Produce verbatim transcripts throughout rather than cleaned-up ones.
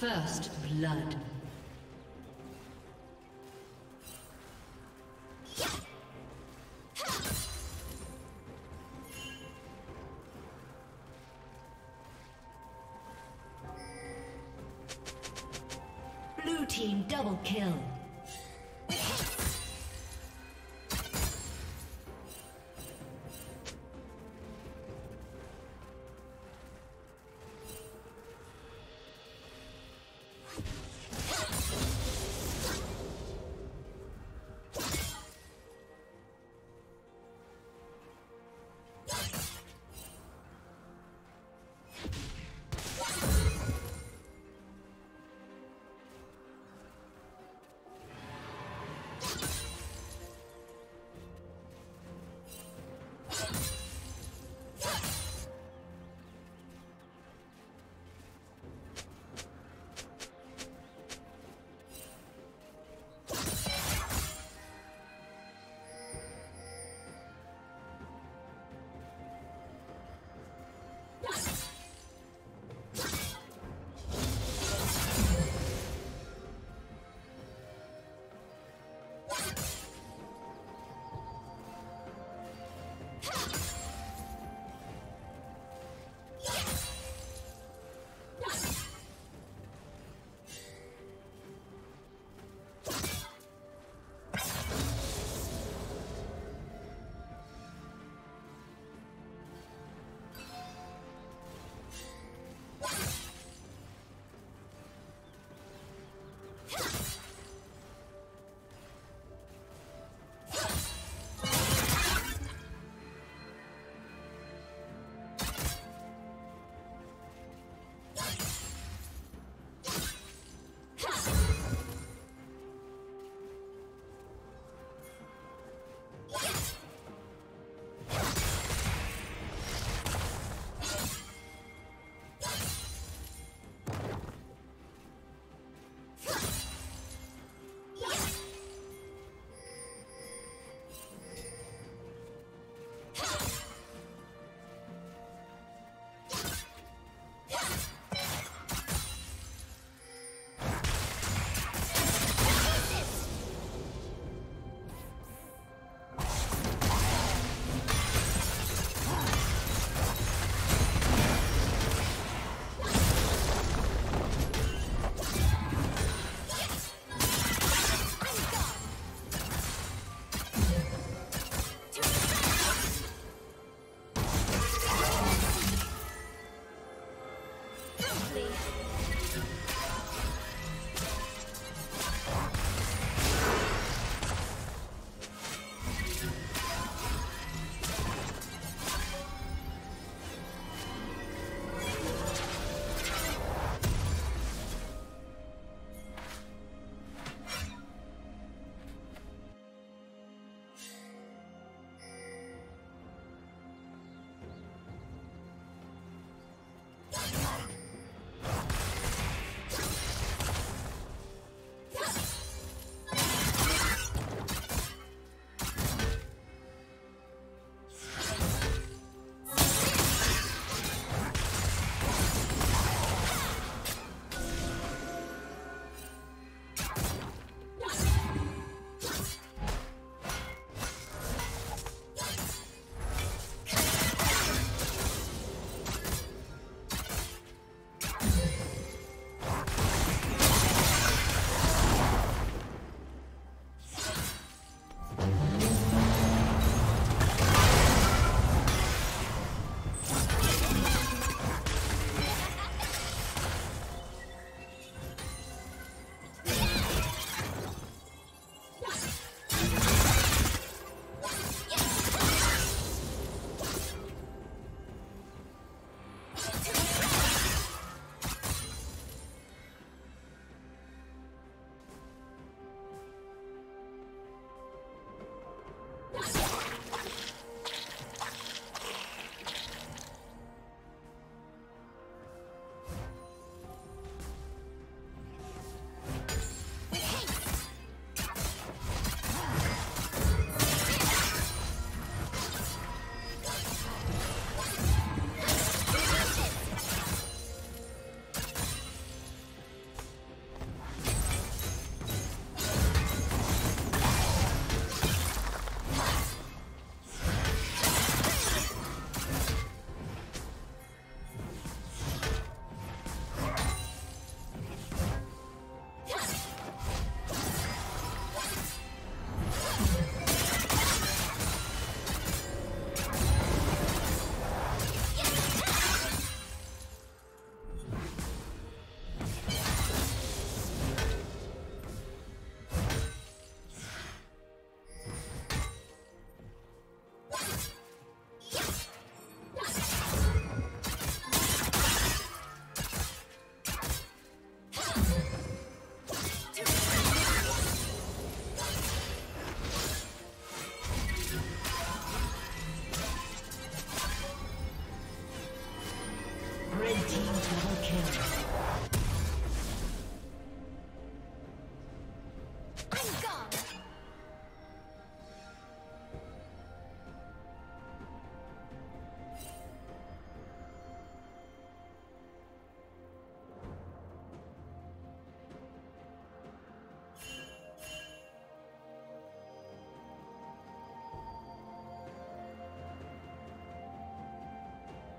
First blood. Blue team double kill.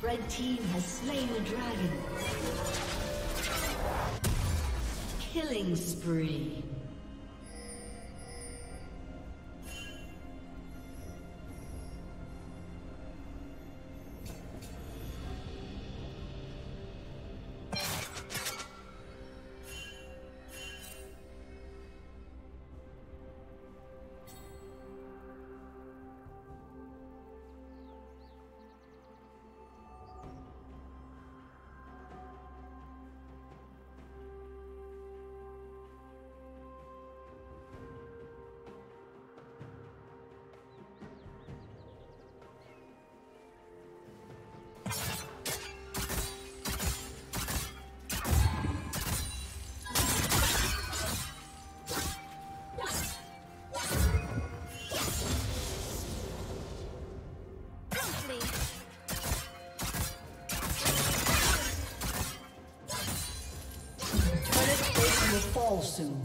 Red team has slain the dragon. Killing spree. Fall soon.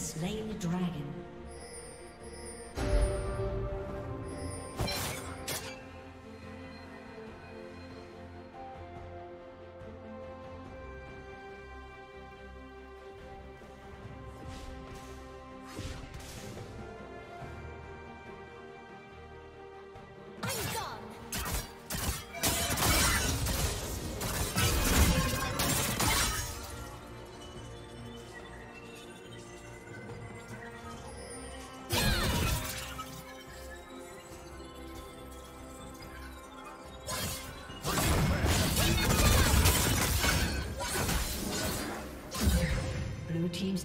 has slain the dragon. Team's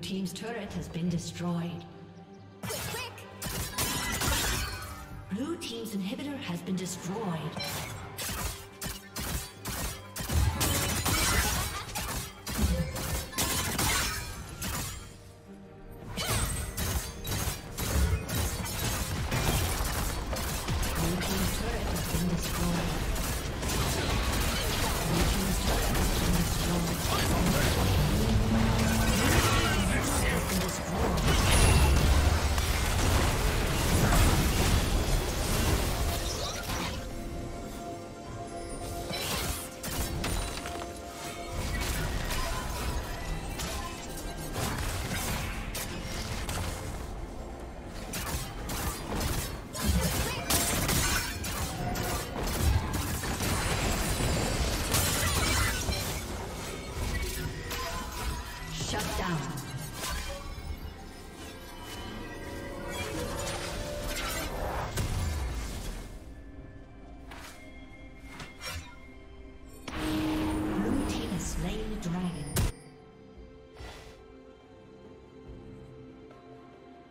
Team's turret has been destroyed. Quick, quick! Blue team's inhibitor has been destroyed.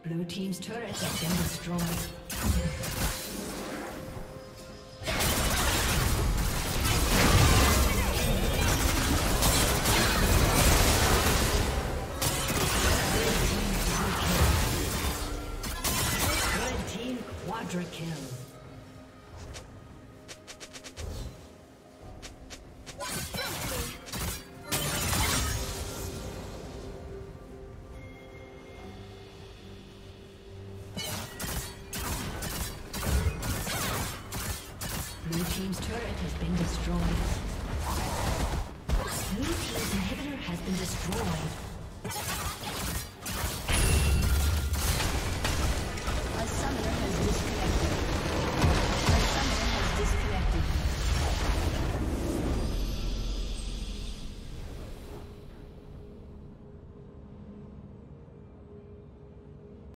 Blue team's turrets have been destroyed. Blue team's turret has been destroyed.